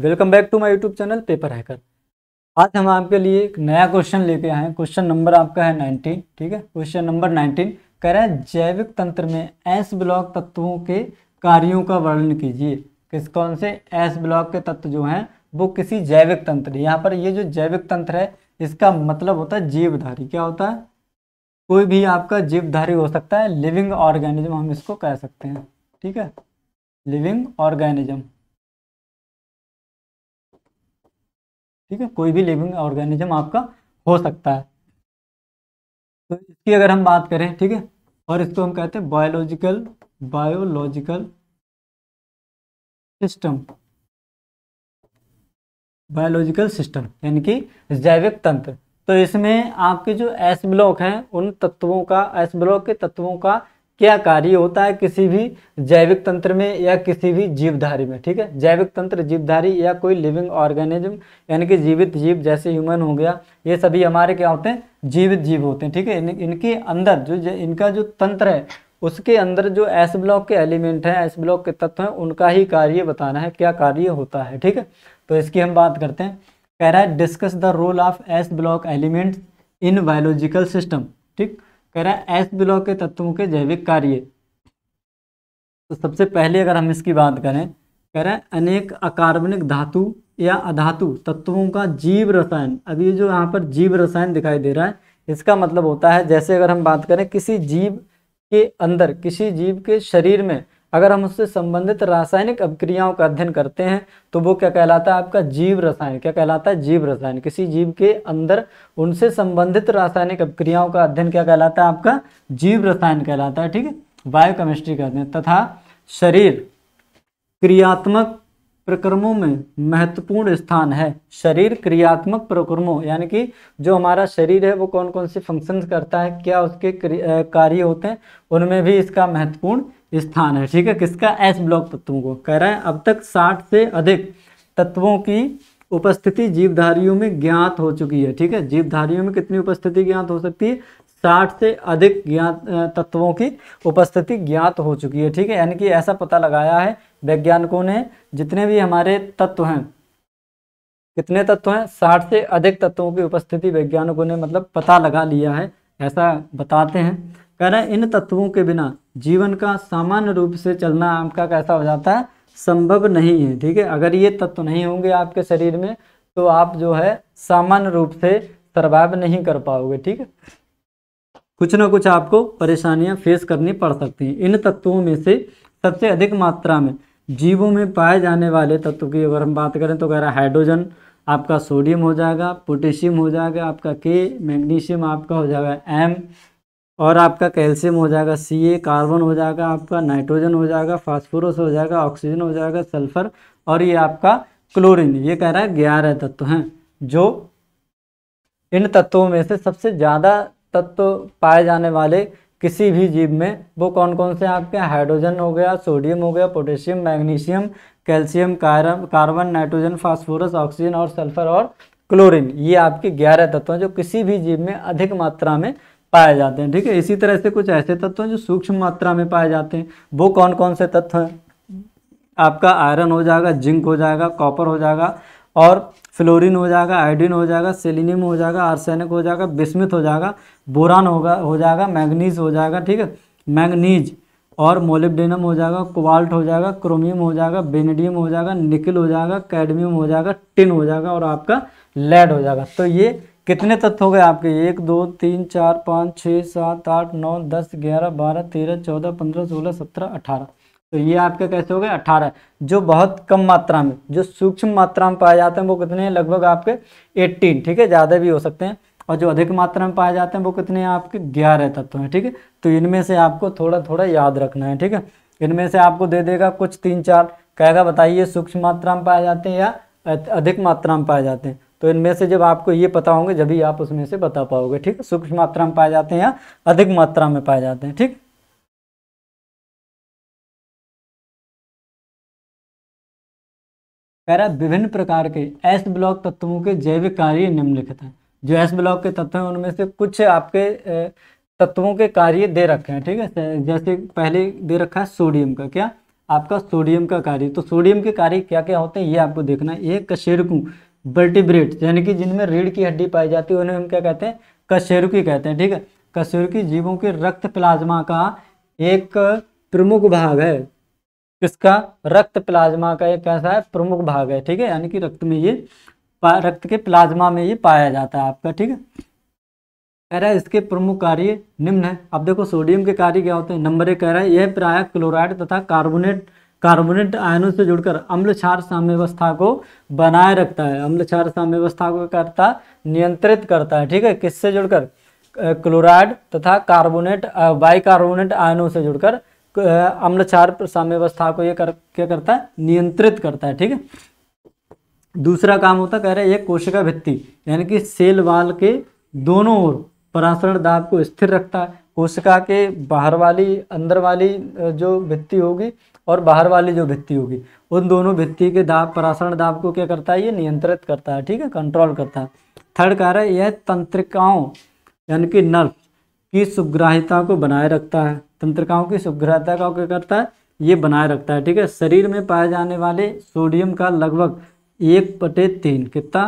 Welcome back to my YouTube channel paper hacker. आज हम आपके लिए एक नया क्वेश्चन लेके आए हैं। क्वेश्चन नंबर आपका है 19, ठीक है। क्वेश्चन नंबर 19 कह रहा है जैविक तंत्र में एस ब्लॉक तत्वों के कार्यों का वर्णन कीजिए। कौन से एस ब्लॉक के तत्व जो हैं वो किसी जैविक तंत्र, यहाँ पर ये जो जैविक तंत्र है इसका मतलब होता है जीवधारी। क्या होता है? कोई भी आपका जीवधारी हो सकता है, लिविंग ऑर्गेनिज्म हम इसको कह सकते हैं, ठीक है, लिविंग ऑर्गेनिज्म, ठीक है। कोई भी लिविंग ऑर्गेनिज्म आपका हो सकता है। तो इसकी अगर हम बात करें, ठीक है, और इसको हम कहते हैं बायोलॉजिकल सिस्टम, बायोलॉजिकल सिस्टम यानी कि जैविक तंत्र। तो इसमें आपके जो एस ब्लॉक हैं उन तत्वों का, एस ब्लॉक के तत्वों का क्या कार्य होता है किसी भी जैविक तंत्र में या किसी भी जीवधारी में, ठीक है। जैविक तंत्र, जीवधारी या कोई लिविंग ऑर्गेनिज्म यानी कि जीवित जीव, जैसे ह्यूमन हो गया, ये सभी हमारे क्या होते हैं? जीवित जीव होते हैं, ठीक है। इनके अंदर जो इनका जो तंत्र है उसके अंदर जो एस ब्लॉक के एलिमेंट हैं, एस ब्लॉक के तत्व हैं, उनका ही कार्य बताना है, क्या कार्य होता है, ठीक है। तो इसकी हम बात करते हैं। कह रहा है discuss the role of S block elements in biological system, ठीक। कह रहा है एस ब्लॉक के तत्वों के जैविक कार्य। तो सबसे पहले अगर हम इसकी बात करें, कह रहा है अनेक अकार्बनिक धातु या अधातु तत्वों का जीव रसायन। अब ये जो यहाँ पर जीव रसायन दिखाई दे रहा है इसका मतलब होता है, जैसे अगर हम बात करें किसी जीव के अंदर, किसी जीव के शरीर में अगर हम उससे संबंधित रासायनिक अभिक्रियाओं का अध्ययन करते हैं तो वो क्या कहलाता है? आपका जीव रसायन। क्या कहलाता है? जीव रसायन। किसी जीव के अंदर उनसे संबंधित रासायनिक अभिक्रियाओं का अध्ययन क्या कहलाता है? आपका जीव रसायन कहलाता है, ठीक है, बायोकेमिस्ट्री कहते हैं। तथा शरीर क्रियात्मक प्रक्रमों में महत्वपूर्ण स्थान है। शरीर क्रियात्मक प्रक्रमों यानी कि जो हमारा शरीर है वो कौन कौन से फंक्शंस करता है, क्या उसके कार्य होते हैं, उनमें भी इसका महत्वपूर्ण स्थान है, ठीक है। किसका? एस ब्लॉक तत्वों को। कह रहा है अब तक 60 से अधिक तत्वों की उपस्थिति जीवधारियों में ज्ञात हो चुकी है, ठीक है। जीवधारियों में कितनी उपस्थिति ज्ञात हो सकती है? 60 से अधिक ज्ञात तत्वों की उपस्थिति ज्ञात हो चुकी है, ठीक है। यानी कि ऐसा पता लगाया है वैज्ञानिकों ने, जितने भी हमारे तत्व हैं, कितने तत्व हैं? 60 से अधिक तत्वों की उपस्थिति वैज्ञानिकों ने मतलब पता लगा लिया है, ऐसा बताते हैं। कह रहे हैं इन तत्वों के बिना जीवन का सामान्य रूप से चलना आपका कैसा हो जाता है? संभव नहीं है, ठीक है। अगर ये तत्व नहीं होंगे आपके शरीर में तो आप जो है सामान्य रूप से सर्वाइव नहीं कर पाओगे, ठीक है। कुछ ना कुछ आपको परेशानियां फेस करनी पड़ सकती हैं। इन तत्वों में से सबसे अधिक मात्रा में जीवों में पाए जाने वाले तत्व की अगर हम बात करें तो कह रहा है हाइड्रोजन आपका सोडियम हो जाएगा, पोटेशियम हो जाएगा आपका K, मैग्नीशियम आपका हो जाएगा M, और आपका कैल्शियम हो जाएगा Ca, कार्बन हो जाएगा आपका, नाइट्रोजन हो जाएगा, फास्फोरस हो जाएगा, ऑक्सीजन हो जाएगा, सल्फर, और ये आपका क्लोरीन। ये कह रहा है 11 तत्व हैं जो, इन तत्वों में से सबसे ज़्यादा तत्व पाए जाने वाले किसी भी जीव में वो कौन कौन से आपके? हाइड्रोजन हो गया, सोडियम हो गया, potassium, magnesium, calcium, carbon, nitrogen, phosphorus, oxygen और सल्फर और क्लोरीन। ये आपके 11 तत्व हैं जो किसी भी जीव में अधिक मात्रा में पाए जाते हैं, ठीक है। इसी तरह से कुछ ऐसे तत्व हैं जो सूक्ष्म मात्रा में पाए जाते हैं। वो कौन कौन से तत्व हैं? आपका आयरन हो जाएगा, जिंक हो जाएगा, कॉपर हो जाएगा, और फ्लोरीन हो जाएगा, आयोडीन हो जाएगा, सेलिनियम हो जाएगा, आर्सेनिक हो जाएगा, बिस्मिथ हो जाएगा, बोरान हो जाएगा, मैग्नीज हो जाएगा, ठीक है, मैग्नीज, और मोलिब्डेनम हो जाएगा, कोबाल्ट हो जाएगा, क्रोमियम हो जाएगा, बेनेडियम हो जाएगा, निकल हो जाएगा, कैडमियम हो जाएगा, टिन हो जाएगा, और आपका लेड हो जाएगा। तो ये कितने तत्व हो गए आपके? 1 2 3 4 5 6 7 8 9 10 11 12 13 14 15 16 17 18। तो ये आपके कैसे हो गए? 18। जो बहुत कम मात्रा में, जो सूक्ष्म मात्रा में पाए जाते हैं वो कितने हैं? लगभग आपके 18, ठीक है, ज़्यादा भी हो सकते हैं। और जो अधिक मात्रा में पाए जाते हैं वो कितने हैं? आपके 11 तत्व हैं, ठीक है। तो इनमें से आपको थोड़ा थोड़ा याद रखना है, ठीक है। इनमें से आपको दे देगा कुछ 3-4, कहेगा बताइए सूक्ष्म मात्रा में पाए जाते हैं या अधिक मात्रा में पाए जाते हैं। तो इनमें से जब आपको ये पता होंगे जभी आप उसमें से बता पाओगे, ठीक है, सूक्ष्म मात्रा में पाए जाते हैं या अधिक मात्रा में पाए जाते हैं, ठीक। कह रहा है विभिन्न प्रकार के एस ब्लॉक तत्वों के जैविक कार्य निम्नलिखित हैं। जो एस ब्लॉक के तत्व हैं उनमें से कुछ आपके तत्वों के कार्य दे रखे हैं, ठीक है। जैसे पहले दे रखा है सोडियम का, क्या आपका सोडियम का कार्य। तो सोडियम के कार्य क्या क्या होते हैं ये आपको देखना है। एक कशेरुकी वर्टिब्रेट यानी कि जिनमें रीढ़ की हड्डी पाई जाती है उन्हें हम क्या कहते हैं, कशेरुकी कहते हैं। ठीक है, कशेरुकी जीवों के रक्त प्लाज्मा का एक प्रमुख भाग है। किसका? रक्त प्लाज्मा का एक कैसा है, प्रमुख भाग है। ठीक है, यानी कि रक्त में ये, रक्त के प्लाज्मा में ये पाया जाता है आपका। ठीक है, कह रहा है इसके प्रमुख कार्य निम्न है। अब देखो सोडियम के कार्य क्या होते हैं। नंबर एक कह रहा है यह प्रायः क्लोराइड तथा कार्बोनेट आयनों से जुड़कर अम्ल क्षार साम्यवस्था को बनाए रखता है। अम्ल क्षार साम्यवस्था को करता नियंत्रित करता है। ठीक है, किससे जुड़कर? क्लोराइड तथा कार्बोनेट बाइकार्बोनेट आयनों से जुड़कर अम्ल क्षार साम्यवस्था को ये क्या करता है, नियंत्रित करता है। ठीक है, दूसरा काम होता कह रहा है यह कोशिका भित्ति यानी कि सेल वाल के दोनों ओर परासरण दाब को स्थिर रखता है। कोशिका के बाहर वाली, अंदर वाली जो भित्ति होगी और बाहर वाली जो भित्ति होगी, उन दोनों भित्ति के दाब, परासरण दाब को क्या करता है, ये नियंत्रित करता है। ठीक है, कंट्रोल करता है। थर्ड कार्य यह तंत्रिकाओं यानी कि नर्व की सुग्राहिता को बनाए रखता है। तंत्रिकाओं की सुग्राहिता का क्या करता है, ये बनाए रखता है। ठीक है, शरीर में पाए जाने वाले सोडियम का लगभग 1/3, कितना,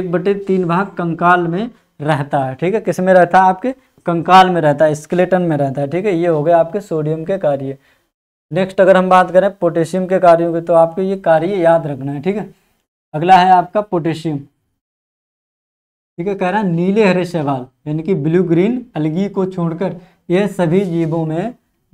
1/3 भाग कंकाल में रहता है। ठीक है, किस में रहता है आपके, कंकाल में रहता है, स्केलेटन में रहता है। ठीक है, ये हो गया आपके सोडियम के कार्य। नेक्स्ट अगर हम बात करें पोटेशियम के कार्यों की, तो आपको ये कार्य याद रखना है। ठीक है, अगला है आपका पोटेशियम। ठीक है, कह रहा है नीले हरे शैवाल यानी कि ब्लू ग्रीन अलगी को छोड़कर यह सभी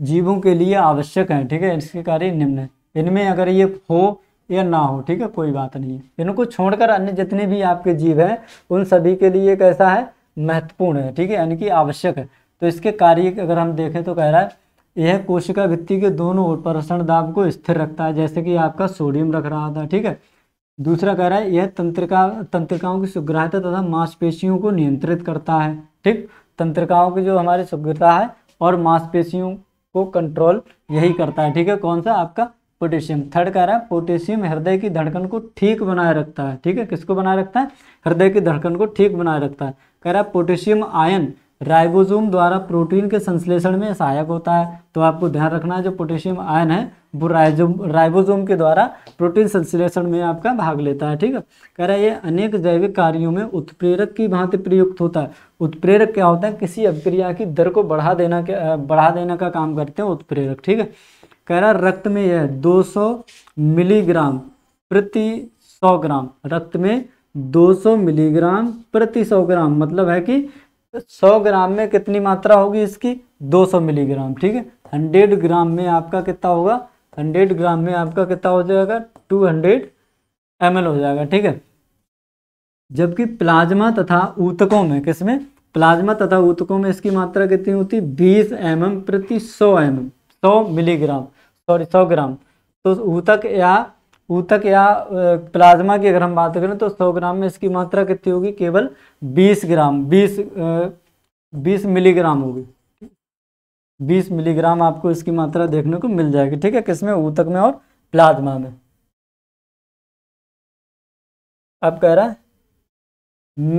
जीवों के लिए आवश्यक है। ठीक है, इसके कार्य निम्न है। इनमें अगर ये हो या ना हो, ठीक है, कोई बात नहीं है। इनको छोड़कर अन्य जितने भी आपके जीव हैं उन सभी के लिए कैसा है, महत्वपूर्ण है। ठीक है, यानी कि आवश्यक है। तो इसके कार्य अगर हम देखें तो कह रहा है यह कोशिका भित्ति के दोनों ओर परासरण दाब को स्थिर रखता है, जैसे कि आपका सोडियम रख रहा था। ठीक है, दूसरा कह रहा है यह तंत्रिकाओं की सुग्राहिता तथा मांसपेशियों को नियंत्रित करता है। ठीक, तंत्रिकाओं की जो हमारी सुग्रता है और मांसपेशियों को कंट्रोल यही करता है। ठीक है, कौन सा आपका पोटेशियम। थर्ड कह रहा है पोटेशियम हृदय की धड़कन को ठीक बनाए रखता है। ठीक है, किसको बनाए रखता है, हृदय की धड़कन को ठीक बनाए रखता है। कह रहा है पोटेशियम आयन राइबोसोम द्वारा प्रोटीन के संश्लेषण में सहायक होता है। तो आपको ध्यान रखना है जो पोटेशियम आयन है वो राइबोसोम के द्वारा प्रोटीन संश्लेषण में आपका भाग लेता है। ठीक है, कह रहा है ये अनेक जैविक कार्यों में उत्प्रेरक की भांति प्रयुक्त होता है। उत्प्रेरक क्या होता है, किसी अभिक्रिया की दर को बढ़ा देने का काम करते हैं उत्प्रेरक। ठीक है, कह रहा रक्त में यह 200 मिलीग्राम प्रति 100 ग्राम, रक्त में 200 मिलीग्राम प्रति 100 ग्राम, मतलब है कि 100 ग्राम में कितनी मात्रा होगी इसकी, 200 मिलीग्राम। ठीक है, 100 ग्राम में आपका कितना होगा, 100 ग्राम में आपका कितना हो जाएगा, 200 ml हो जाएगा। ठीक है, जबकि प्लाज्मा तथा ऊतकों में, किसमें, प्लाज्मा तथा ऊतकों में इसकी मात्रा कितनी होती है, 20 mm प्रति 100 ग्राम। तो ऊतक या प्लाज्मा की अगर हम बात करें तो 100 ग्राम में इसकी मात्रा कितनी होगी, केवल 20 मिलीग्राम होगी। 20 मिलीग्राम आपको इसकी मात्रा देखने को मिल जाएगी। ठीक है, किसमें, ऊतक में और प्लाज्मा में। अब कह रहा है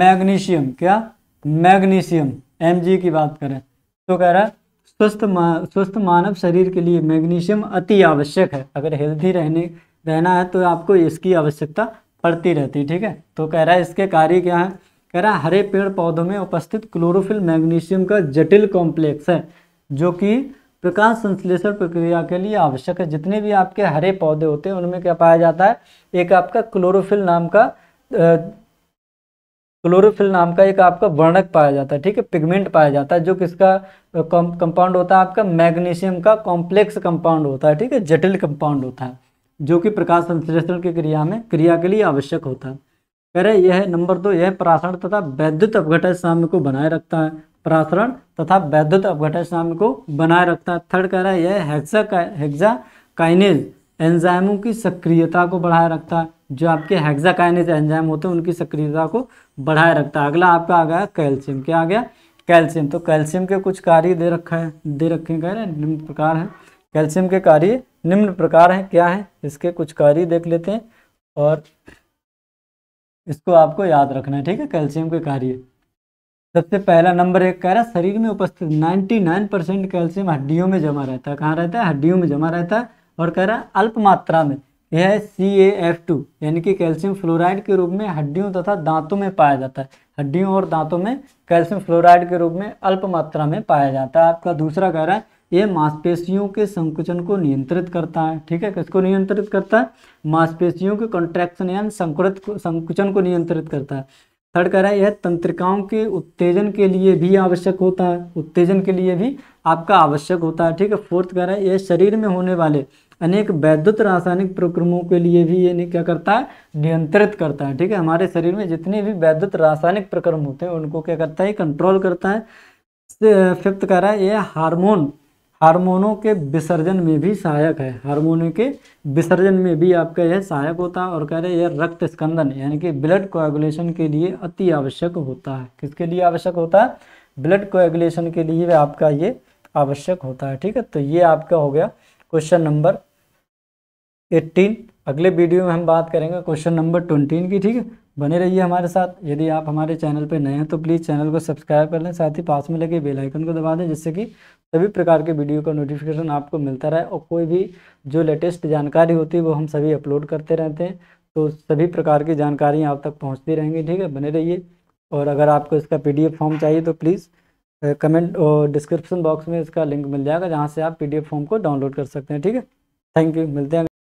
मैग्नीशियम, क्या, मैग्नीशियम Mg की बात करें तो कह रहा है स्वस्थ मानव शरीर के लिए मैग्नीशियम अति आवश्यक है। अगर हेल्दी रहना है तो आपको इसकी आवश्यकता पड़ती रहती है। ठीक है, तो कह रहा है इसके कार्य क्या है, कह रहा है हरे पेड़ पौधों में उपस्थित क्लोरोफिल मैग्नीशियम का जटिल कॉम्प्लेक्स है जो कि प्रकाश संश्लेषण प्रक्रिया के लिए आवश्यक है। जितने भी आपके हरे पौधे होते हैं उनमें क्या पाया जाता है, एक आपका क्लोरोफिल नाम का एक आपका वर्णक पाया जाता है। ठीक है, पिगमेंट पाया जाता है जो किसका कंपाउंड होता है आपका, मैग्नीशियम का कॉम्प्लेक्स कंपाउंड होता है। ठीक है, जटिल कंपाउंड होता है जो कि प्रकाश संश्लेषण की क्रिया के लिए आवश्यक होता है। कह रहे यह नंबर 2 यह परासरण तथा वैद्युत अपघटन साम्य को बनाए रखता है। परासरण तथा वैद्युत अपघटन साम्य को बनाए रखता है। थर्ड कह रहा है यह हेक्साकाइनेज एंजाइमों की सक्रियता को बढ़ाए रखता है। जो आपके हेक्साकाइनेज एंजाइम होते हैं उनकी सक्रियता को बढ़ाए रखता है। अगला आपका आ गया कैल्शियम, क्या आ गया, कैल्शियम। तो कैल्शियम के कुछ कार्य दे रखे हैं, कह रहे हैं निम्न प्रकार है। कैल्शियम के कार्य निम्न प्रकार हैं, क्या है, इसके कुछ कार्य देख लेते हैं और इसको आपको याद रखना है। ठीक है, कैल्शियम के कार्य सबसे पहला नंबर 1 कह रहा है शरीर में उपस्थित 99% कैल्शियम हड्डियों में जमा रहता है। कहाँ रहता है, हड्डियों में जमा रहता है और कह रहा है अल्प मात्रा में यह CaF2 यानी कि कैल्शियम फ्लोराइड के रूप में हड्डियों तथा दांतों में पाया जाता है। हड्डियों और दांतों में कैल्शियम फ्लोराइड के रूप में अल्प मात्रा में पाया जाता है। आपका दूसरा कह रहा है ये मांसपेशियों के संकुचन को नियंत्रित करता है। ठीक है, किसको नियंत्रित करता है? मांसपेशियों के कॉन्ट्रैक्शन यानी संकुचन को नियंत्रित करता है। थर्ड कह रहा है यह तंत्रिकाओं के उत्तेजन के लिए भी आवश्यक होता है, उत्तेजन के लिए भी आपका आवश्यक होता है। ठीक है, फोर्थ कह रहा है यह शरीर में होने वाले अनेक वैद्युत रासायनिक प्रक्रमों के लिए भी ये क्या करता है? नियंत्रित करता है। ठीक है, हमारे शरीर में जितने भी वैद्युत रासायनिक प्रक्रम होते हैं उनको क्या करता है? कंट्रोल करता है। फिफ्थ कह रहा है यह हार्मोनों के विसर्जन में भी सहायक है, हार्मोनों के विसर्जन में भी आपका यह सहायक होता है। और कह रहे यह रक्त स्कंदन यानी कि ब्लड कोएगुलेशन के लिए अति आवश्यक होता है। किसके लिए आवश्यक होता है? ब्लड कोएगुलेशन के लिए आपका ये आवश्यक होता है। ठीक है, तो ये आपका हो गया क्वेश्चन नंबर 18। अगले वीडियो में हम बात करेंगे क्वेश्चन नंबर 19 की। ठीक है, बने रहिए हमारे साथ। यदि आप हमारे चैनल पर नए हैं तो प्लीज़ चैनल को सब्सक्राइब कर लें, साथ ही पास में लगे बेल आइकन को दबा दें जिससे कि सभी प्रकार के वीडियो का नोटिफिकेशन आपको मिलता रहे और कोई भी जो लेटेस्ट जानकारी होती है वो हम सभी अपलोड करते रहते हैं, तो सभी प्रकार की जानकारियाँ आप तक पहुँचती रहेंगी। ठीक है, बने रहिए। और अगर आपको इसका PDF फॉर्म चाहिए तो प्लीज़ कमेंट और डिस्क्रिप्शन बॉक्स में इसका लिंक मिल जाएगा जहाँ से आप PDF फॉर्म को डाउनलोड कर सकते हैं। ठीक है, थैंक यू, मिलते हैं।